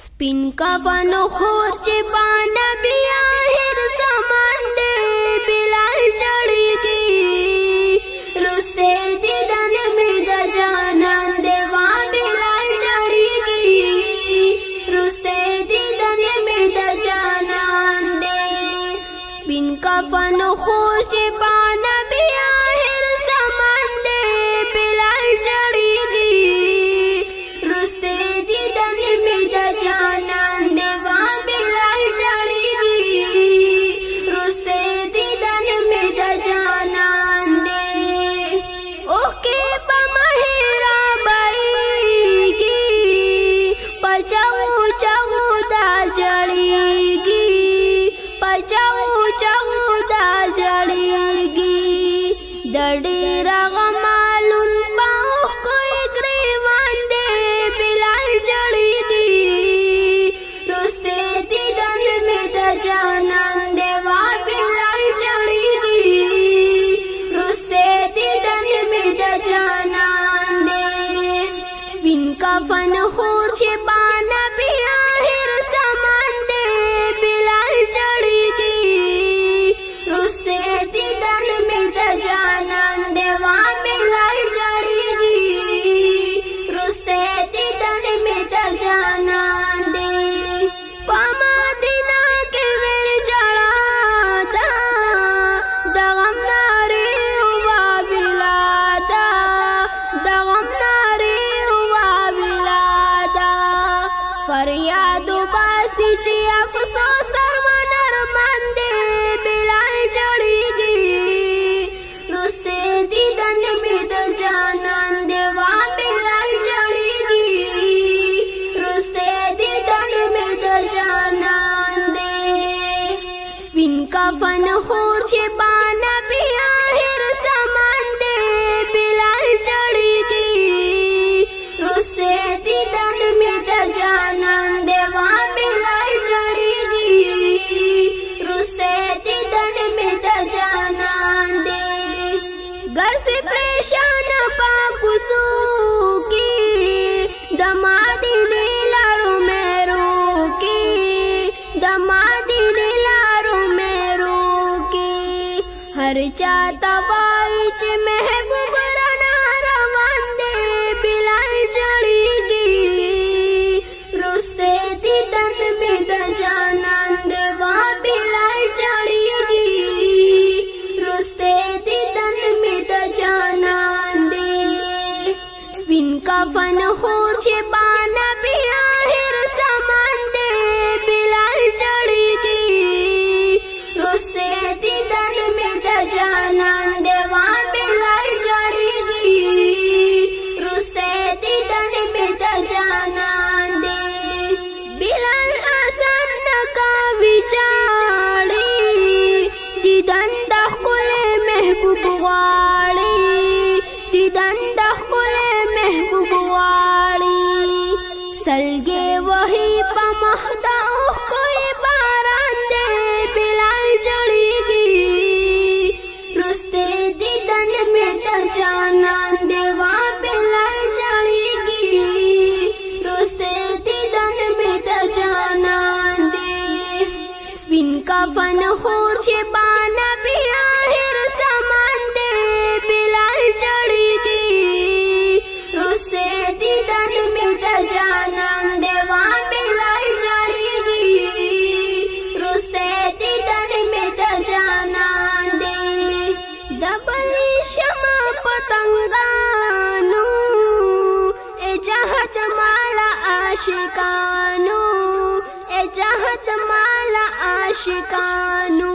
Spin कफन खोर छिपा नबी आखिर ज़मान दाई, बिलाल चढ़ेगी रुस्ते दीदन में दजानन देवा, बिलाल चढ़ेगी रुस्ते दीदन में दजानन दे। स्पिन कफन खोर छिपा नबी आखिर ज़मान दाई, बिलाल चढ़ेगी रुस्ते दीदन में डडेरा गमालुन बाह को एक रेवान दे, बिलाल जड़ीगी रुस्ते दीदन में दजानन देवा, बिलाल जड़ीगी रुस्ते दीदन में दजानन दे। स्पिन कफन खोर छिपा नबी आखिर ज़मान दाई, बिलाल जड़ीगी रुस्ते दीदन में दजानन देवा, बिलाल जड़ीगी रुस्ते दीदन में दजानन दे। पमा दिना के वेर जड़ादा दगम नारे हुआ बिलादा, दगम नारे हुआ बिलादा, फरियाद बासी जी अफसोस सर्वनरमंदे, बिलाल जड़ीगी रुस्ते दीदन में दजानन देवा, बिलाल जड़ीगी रुस्ते दीदन में दजानन दे। स्पिन कफन खोर छिपा नबी आखिर ज़मान दाई, बिलाल जड़ीगी रुस्ते दीदन में दजानन देवा, बिलाल जड़ीगी रुस्ते दीदन में दजानन दे। घर से परेशान पाकुसू की दमादी ने लारो में रोकी, दमादी ने लारो में रोकी, हर चाहता वाइच महबूब राना रवान दे, बिलाल जड़ीगी रुस्ते दीदन में दजानन देवा, बिलाल जड़ीगी रुस्ते दीदन में दजानन दे। स्पिन कफन खोर छिपा नबी आखिर ज़मान दाई, बिलाल जड़ीगी रुस्ते दीदन में दजानन देवा, बिलाल जड़ीगी रुस्ते दीदन में दजानन दे। बिलाल आसान न का विचारी दीदन दखुले महबूब वाली, दीदन दखुले महबूब वाली, सलगे वही पमहदा कोई बारान दे, बिलाल जड़ीगी रुस्ते दीदन में दजानन देवा, बिलाल जड़ीगी रुस्ते दीदन में दजानन दे। स्पिन कफन खोर छिपा नबी आखिर ज़मान दाई, बिलाल जड़ीगी रुस्ते दीदन में दजानन देवा, बिलाल जड़ीगी रुस्ते दीदन में दजानन दे। दबली शमा पतंगानू ए चाहत माला आशिकानू, ए चाहत माला आशिकानू,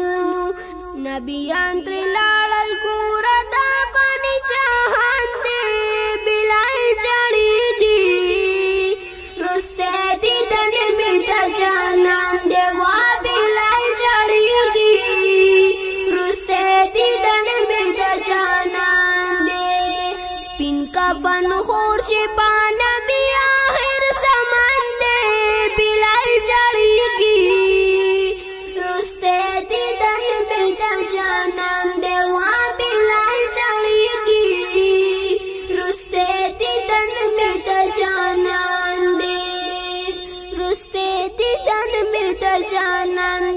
नबी अंतरी लाड़ल कूरदा बनी जहान दे, बिलाल जड़ीगी रुस्ते दीदन में दजानन देवा, बिलाल जड़ीगी रुस्ते दीदन में दजानन दे। स्पिन कफन खोर छिपा नबी आखिर ज़मान दाई, बिलाल जड़ीगी रुस्ते दीदन में दजानन देवा, बिलाल रिश्ते दीदन मिलता जाना।